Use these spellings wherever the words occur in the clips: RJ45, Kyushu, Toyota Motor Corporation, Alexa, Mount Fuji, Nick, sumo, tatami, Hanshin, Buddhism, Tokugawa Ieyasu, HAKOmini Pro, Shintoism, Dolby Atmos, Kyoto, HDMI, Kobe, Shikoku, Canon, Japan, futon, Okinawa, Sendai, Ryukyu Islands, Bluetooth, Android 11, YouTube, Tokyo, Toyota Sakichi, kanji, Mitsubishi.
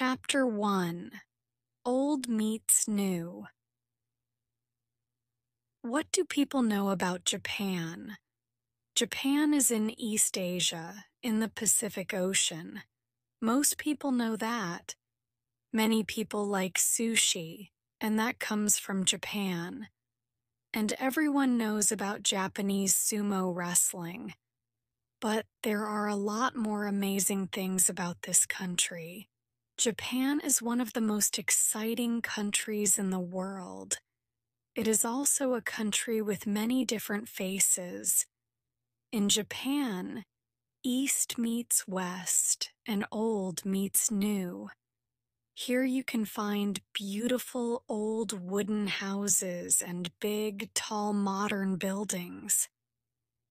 Chapter 1. Old Meets New. What do people know about Japan? Japan is in East Asia, in the Pacific Ocean. Most people know that. Many people like sushi, and that comes from Japan. And everyone knows about Japanese sumo wrestling. But there are a lot more amazing things about this country. Japan is one of the most exciting countries in the world. It is also a country with many different faces. In Japan, East meets West and old meets new. Here you can find beautiful old wooden houses and big, tall, modern buildings.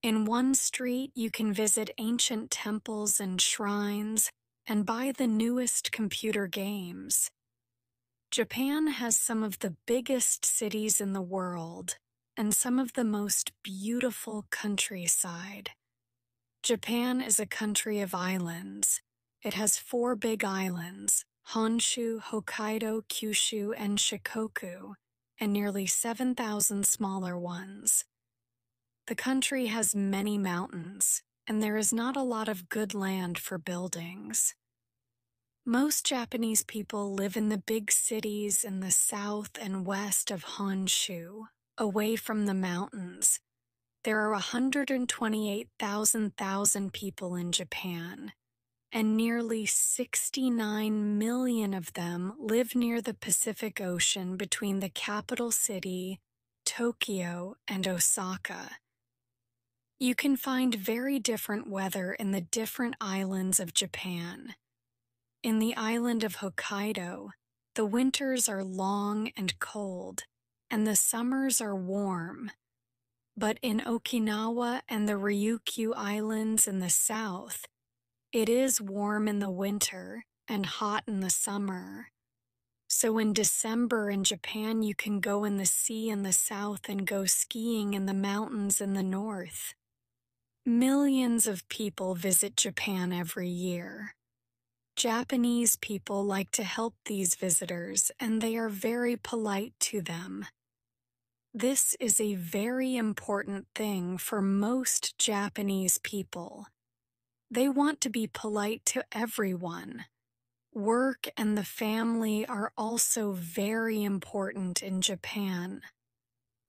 In one street, you can visit ancient temples and shrines and buy the newest computer games. Japan has some of the biggest cities in the world and some of the most beautiful countryside. Japan is a country of islands. It has 4 big islands, Honshu, Hokkaido, Kyushu, and Shikoku, and nearly 7,000 smaller ones. The country has many mountains, and there is not a lot of good land for buildings. Most Japanese people live in the big cities in the south and west of Honshu, away from the mountains. There are 128,000 people in Japan, and nearly 69 million of them live near the Pacific Ocean between the capital city, Tokyo, and Osaka. You can find very different weather in the different islands of Japan. In the island of Hokkaido, the winters are long and cold, and the summers are warm. But in Okinawa and the Ryukyu Islands in the south, it is warm in the winter and hot in the summer. So in December in Japan, you can go in the sea in the south and go skiing in the mountains in the north. Millions of people visit Japan every year. Japanese people like to help these visitors, and they are very polite to them. This is a very important thing for most Japanese people. They want to be polite to everyone. Work and the family are also very important in Japan.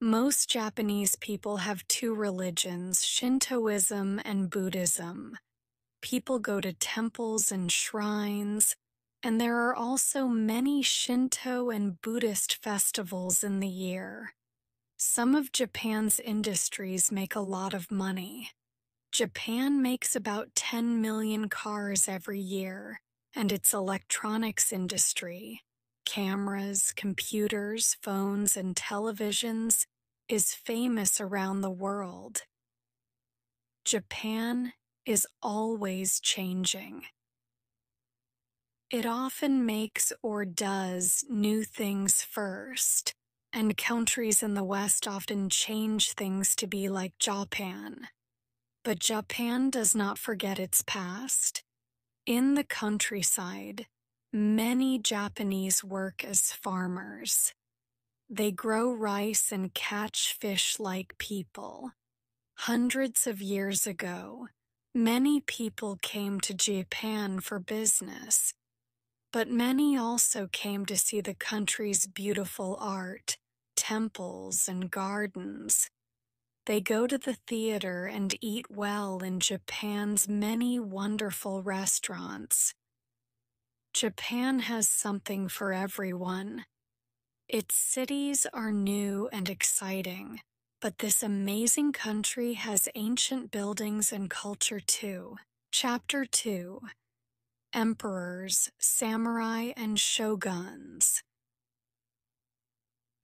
Most Japanese people have 2 religions, Shintoism and Buddhism. People go to temples and shrines, and there are also many Shinto and Buddhist festivals in the year. Some of Japan's industries make a lot of money. Japan makes about 10 million cars every year, and its electronics industry, cameras, computers, phones, and televisions, is famous around the world. Japan is always changing. It often makes or does new things first, and countries in the West often change things to be like Japan. But Japan does not forget its past. In the countryside, many Japanese work as farmers. They grow rice and catch fish like people. Hundreds of years ago, many people came to Japan for business, but many also came to see the country's beautiful art, temples, and gardens. They go to the theater and eat well in Japan's many wonderful restaurants. Japan has something for everyone. Its cities are new and exciting. But this amazing country has ancient buildings and culture too. Chapter 2. Emperors, Samurai, and Shoguns.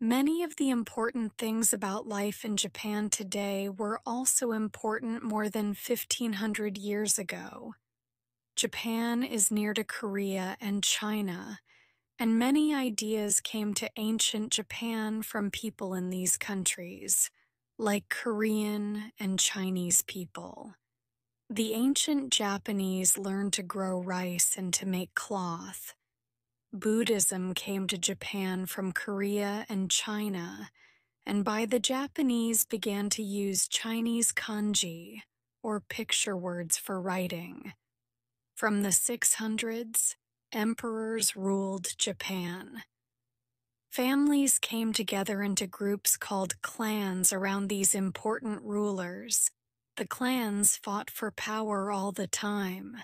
Many of the important things about life in Japan today were also important more than 1,500 years ago. Japan is near to Korea and China, and many ideas came to ancient Japan from people in these countries, like Korean and Chinese people. The ancient Japanese learned to grow rice and to make cloth. Buddhism came to Japan from Korea and China, and by the Japanese began to use Chinese kanji, or picture words for writing. From the 600s, emperors ruled Japan. Families came together into groups called clans around these important rulers. The clans fought for power all the time.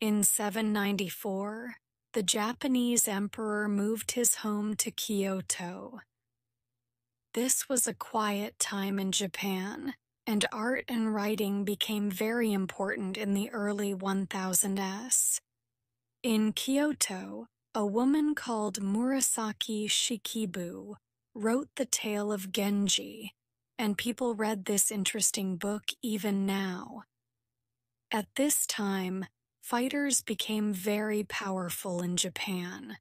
In 794, the Japanese emperor moved his home to Kyoto. This was a quiet time in Japan, and art and writing became very important in the early 1000s. In Kyoto, a woman called Murasaki Shikibu wrote the tale of Genji, and people read this interesting book even now. At this time, fighters became very powerful in Japan.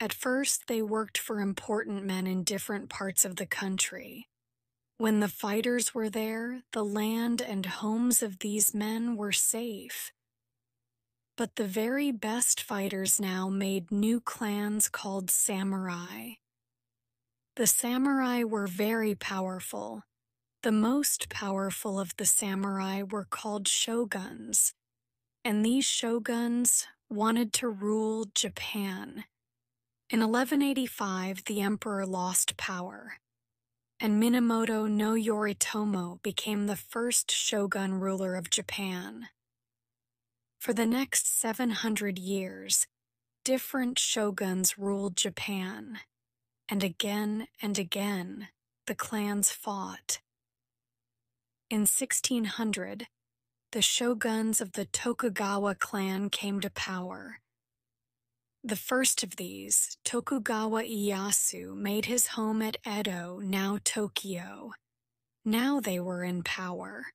At first, they worked for important men in different parts of the country. When the fighters were there, the land and homes of these men were safe. But the very best fighters now made new clans called samurai. The samurai were very powerful. The most powerful of the samurai were called shoguns, and these shoguns wanted to rule Japan. In 1185, the emperor lost power, and Minamoto no Yoritomo became the first shogun ruler of Japan. For the next 700 years, different shoguns ruled Japan, and again, the clans fought. In 1600, the shoguns of the Tokugawa clan came to power. The first of these, Tokugawa Ieyasu, made his home at Edo, now Tokyo. Now they were in power.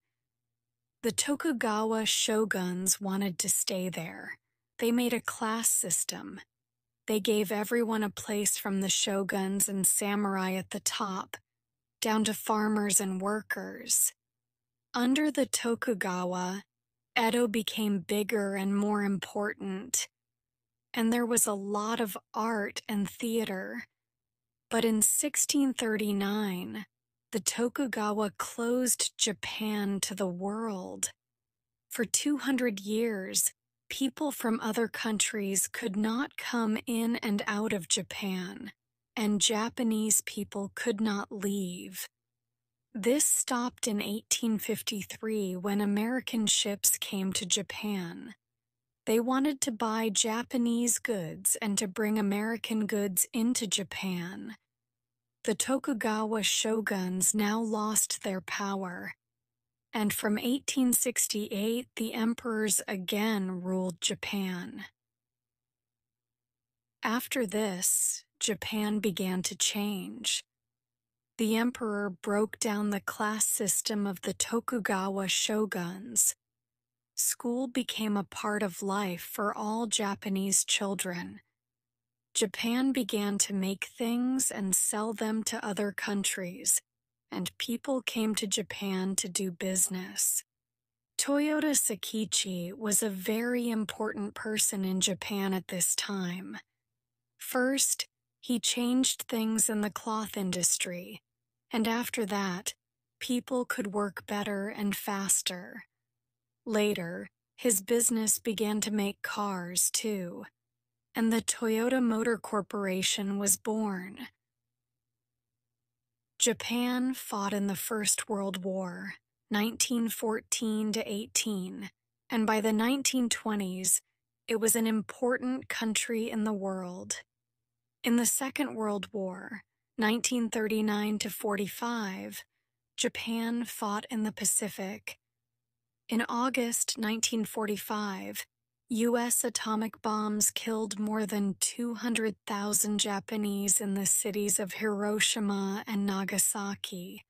The Tokugawa shoguns wanted to stay there. They made a class system. They gave everyone a place from the shoguns and samurai at the top, down to farmers and workers. Under the Tokugawa, Edo became bigger and more important, and there was a lot of art and theater. But in 1639, the Tokugawa closed Japan to the world. For 200 years, people from other countries could not come in and out of Japan, and Japanese people could not leave. This stopped in 1853 when American ships came to Japan. They wanted to buy Japanese goods and to bring American goods into Japan. The Tokugawa shoguns now lost their power, and from 1868, the emperors again ruled Japan. After this, Japan began to change. The emperor broke down the class system of the Tokugawa shoguns. School became a part of life for all Japanese children. Japan began to make things and sell them to other countries, and people came to Japan to do business. Toyota Sakichi was a very important person in Japan at this time. First, he changed things in the cloth industry, and after that, people could work better and faster. Later, his business began to make cars, too, and the Toyota Motor Corporation was born. Japan fought in the First World War, 1914–18, and by the 1920s, it was an important country in the world. In the Second World War, 1939–45, Japan fought in the Pacific. In August 1945, U.S. atomic bombs killed more than 200,000 Japanese in the cities of Hiroshima and Nagasaki.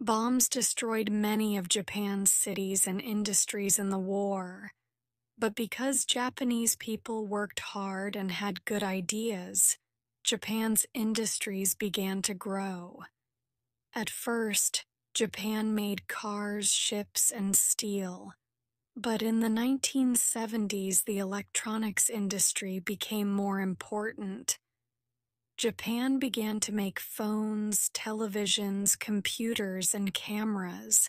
Bombs destroyed many of Japan's cities and industries in the war. But because Japanese people worked hard and had good ideas, Japan's industries began to grow. At first, Japan made cars, ships, and steel. But in the 1970s, the electronics industry became more important. Japan began to make phones, televisions, computers, and cameras.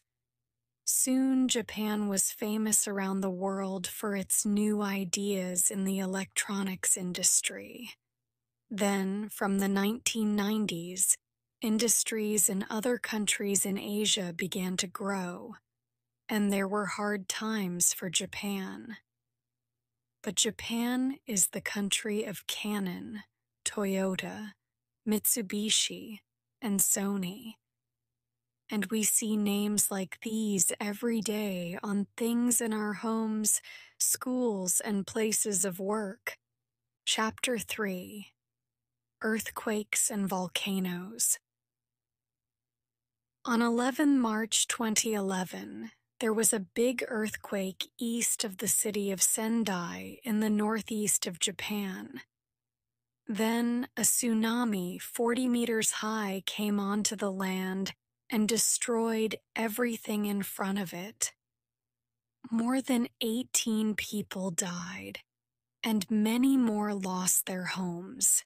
Soon, Japan was famous around the world for its new ideas in the electronics industry. Then, from the 1990s, industries in other countries in Asia began to grow, and there were hard times for Japan. But Japan is the country of Canon, Toyota, Mitsubishi, and Sony. And we see names like these every day on things in our homes, schools, and places of work. Chapter 3: Earthquakes and Volcanoes. On 11 March 2011, there was a big earthquake east of the city of Sendai in the northeast of Japan. Then, a tsunami 40 meters high came onto the land and destroyed everything in front of it. More than 18 people died, and many more lost their homes.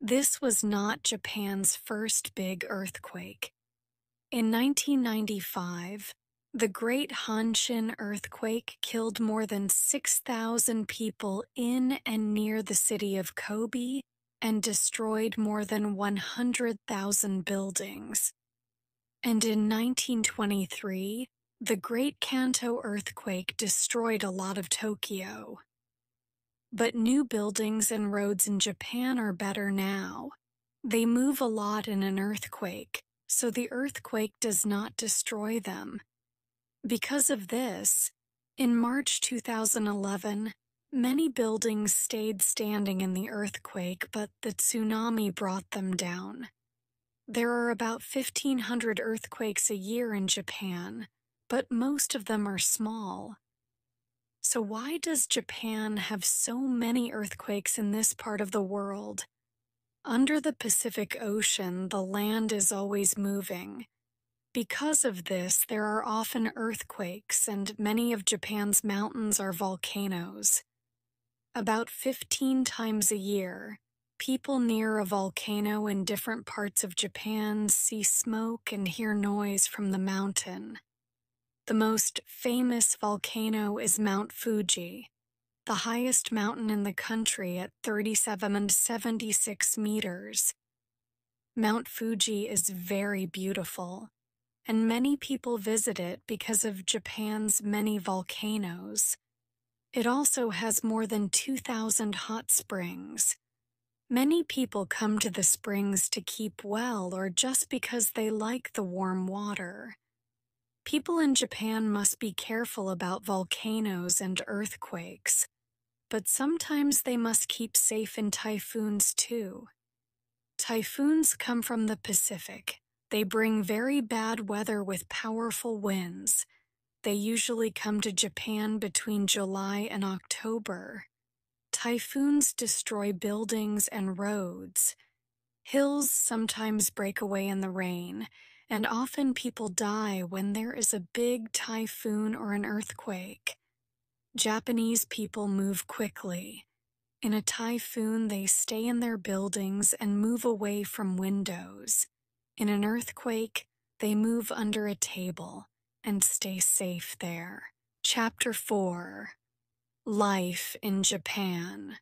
This was not Japan's first big earthquake. In 1995, the Great Hanshin earthquake killed more than 6,000 people in and near the city of Kobe and destroyed more than 100,000 buildings. And in 1923, the Great Kanto earthquake destroyed a lot of Tokyo. But new buildings and roads in Japan are better now. They move a lot in an earthquake, so the earthquake does not destroy them. Because of this, in March 2011, many buildings stayed standing in the earthquake, but the tsunami brought them down. There are about 1,500 earthquakes a year in Japan, but most of them are small. So why does Japan have so many earthquakes in this part of the world? Under the Pacific Ocean, the land is always moving. Because of this, there are often earthquakes, and many of Japan's mountains are volcanoes. About 15 times a year, people near a volcano in different parts of Japan see smoke and hear noise from the mountain. The most famous volcano is Mount Fuji, the highest mountain in the country at 37.76 meters. Mount Fuji is very beautiful, and many people visit it because of Japan's many volcanoes. It also has more than 2,000 hot springs. Many people come to the springs to keep well or just because they like the warm water. People in Japan must be careful about volcanoes and earthquakes, but sometimes they must keep safe in typhoons too. Typhoons come from the Pacific. They bring very bad weather with powerful winds. They usually come to Japan between July and October. Typhoons destroy buildings and roads. Hills sometimes break away in the rain, and often people die when there is a big typhoon or an earthquake. Japanese people move quickly. In a typhoon, they stay in their buildings and move away from windows. In an earthquake, they move under a table and stay safe there. Chapter 4: Life in Japan.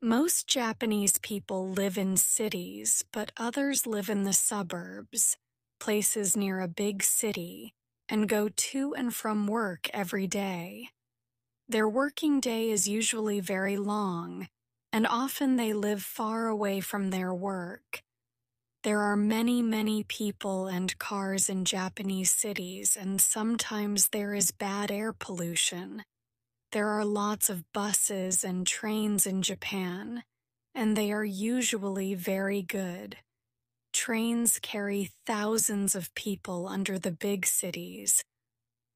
Most Japanese people live in cities, but others live in the suburbs, places near a big city, and go to and from work every day. Their working day is usually very long, and often they live far away from their work. There are many people and cars in Japanese cities, and sometimes there is bad air pollution. There are lots of buses and trains in Japan, and they are usually very good. Trains carry thousands of people under the big cities.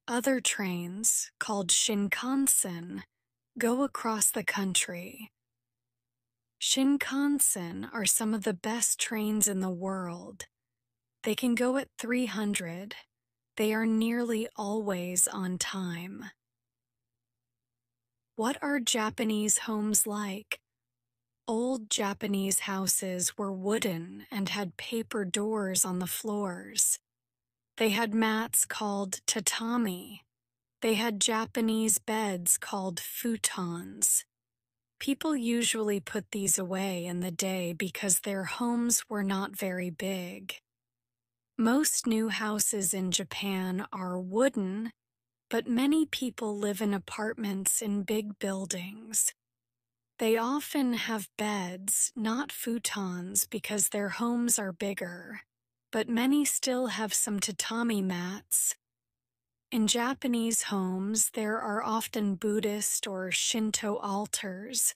Other trains, called Shinkansen, go across the country. Shinkansen are some of the best trains in the world. They can go at 300, They are nearly always on time. What are Japanese homes like? Old Japanese houses were wooden and had paper doors on the floors. They had mats called tatami. They had Japanese beds called futons. People usually put these away in the day because their homes were not very big. Most new houses in Japan are wooden, but many people live in apartments in big buildings. They often have beds, not futons, because their homes are bigger, but many still have some tatami mats. In Japanese homes, there are often Buddhist or Shinto altars,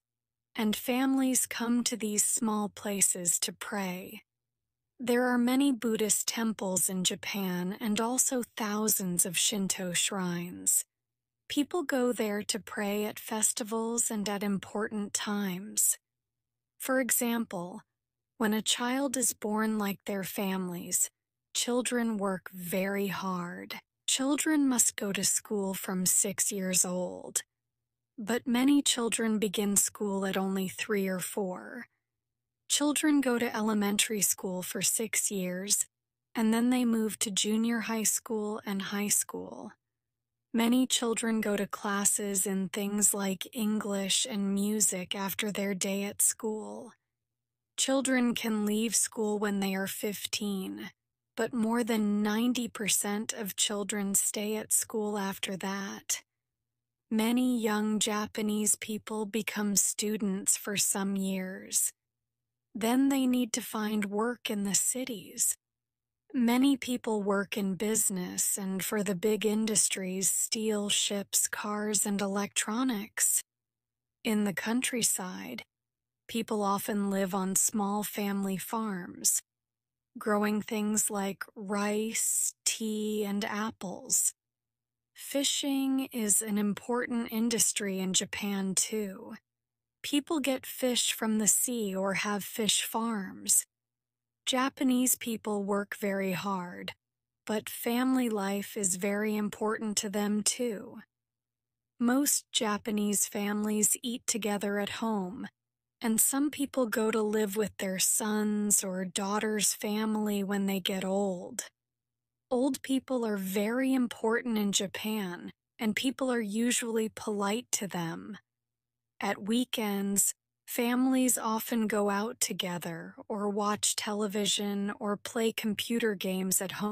and families come to these small places to pray. There are many Buddhist temples in Japan and also thousands of Shinto shrines. People go there to pray at festivals and at important times. For example, when a child is born like their families, children work very hard. Children must go to school from 6 years old. But many children begin school at only 3 or 4. Children go to elementary school for 6 years, and then they move to junior high school and high school. Many children go to classes in things like English and music after their day at school. Children can leave school when they are 15, but more than 90% of children stay at school after that. Many young Japanese people become students for some years. Then they need to find work in the cities. Many people work in business and for the big industries, steel, ships, cars, and electronics. In the countryside, people often live on small family farms, growing things like rice, tea, and apples. Fishing is an important industry in Japan, too. People get fish from the sea or have fish farms. Japanese people work very hard, but family life is very important to them, too. Most Japanese families eat together at home, and some people go to live with their sons or daughters' family when they get old. Old people are very important in Japan, and people are usually polite to them. At weekends, families often go out together or watch television or play computer games at home.